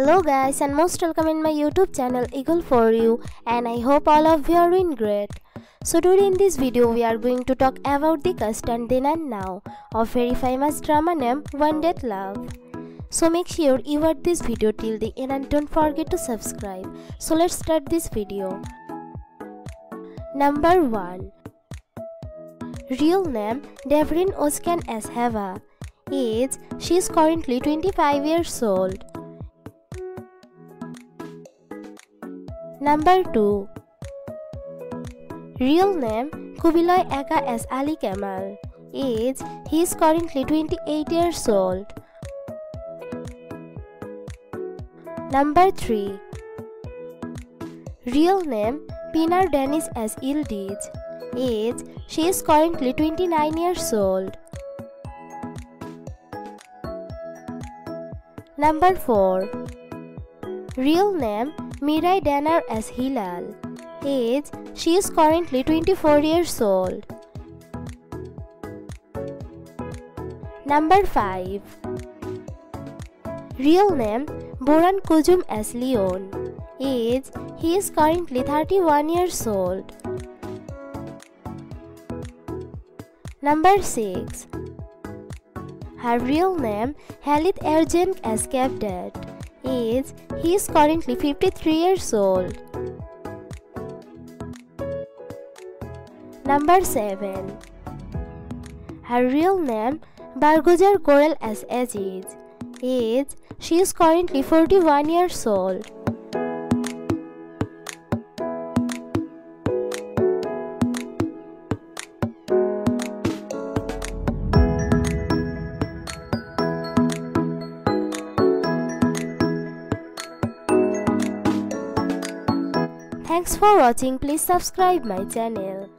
Hello guys and most welcome in my YouTube channel Eagle for You, and I hope all of you are doing great. So today in this video we are going to talk about the constant then and now of very famous drama named Wounded Love. So make sure you watch this video till the end and don't forget to subscribe. So let's start this video. Number 1. Real name Devrin Oskan as Heva. Age, she is currently 25 years old. Number 2. Real name Kubilay Aka as Ali Kamal. Age, he is currently 28 years old. Number 3. Real name Pinar Deniz as Yildiz. Age, she is currently 29 years old. Number 4. Real name Mirai Danar as Hilal. Age, she is currently 24 years old. Number 5. Real name Buran Kujum as Leon. Age, he is currently 31 years old. Number 6. Her real name Halit Ergenç as Cevdet. Age, he is currently 53 years old. Number 7. Her real name Bergüzar Korel as Yildiz. Age, she is currently 41 years old. Thanks for watching. Please subscribe my channel.